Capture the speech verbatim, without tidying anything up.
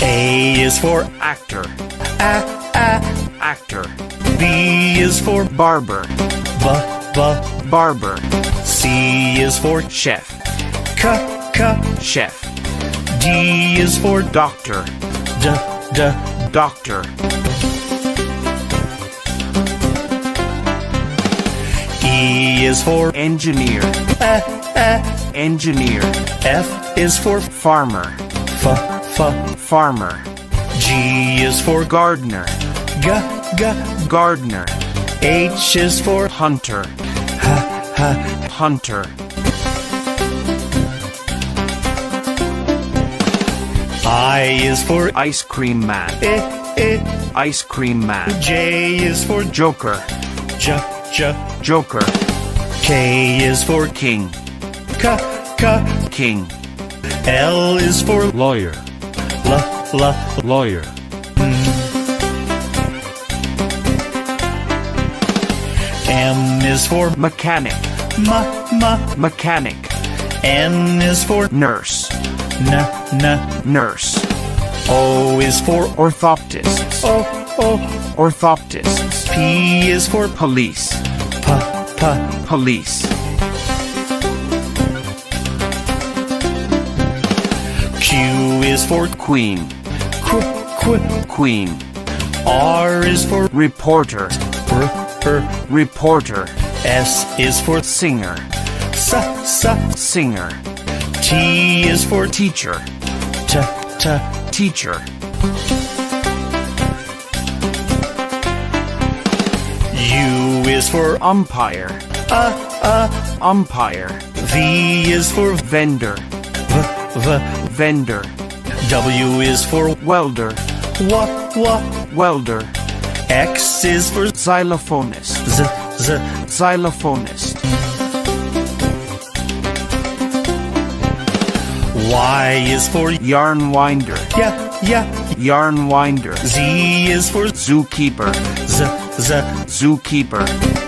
A is for actor, a, a, actor. B is for barber, b, b, barber. C is for chef, c, c, chef. D is for doctor, d, d, doctor. E is for engineer, uh, uh, engineer. F is for farmer, f, f, farmer. G is for gardener, g, g, gardener. H is for hunter, h, h, hunter. I is for ice cream man, eh, eh, ice cream man. J is for joker, j, j, joker. K is for king, k, k, king. L is for lawyer, l, l, lawyer. M is for mechanic, m, m, mechanic. N is for nurse, n, n, nurse. O is for orthoptist, o, o, orthoptist. P is for police, p, p, police. Q is for queen, qu, qu, queen. R is for reporter, r, r, reporter. S is for singer, s, s, singer. T is for teacher, t, t, teacher. U is for umpire, uh, uh, umpire. V is for vendor, v, v, vendor. W is for welder, w, w, welder. X is for xylophonist, z, z, xylophonist. Y is for yarn winder, yeah, yeah, yarn winder. Z is for zookeeper, z, z, zookeeper.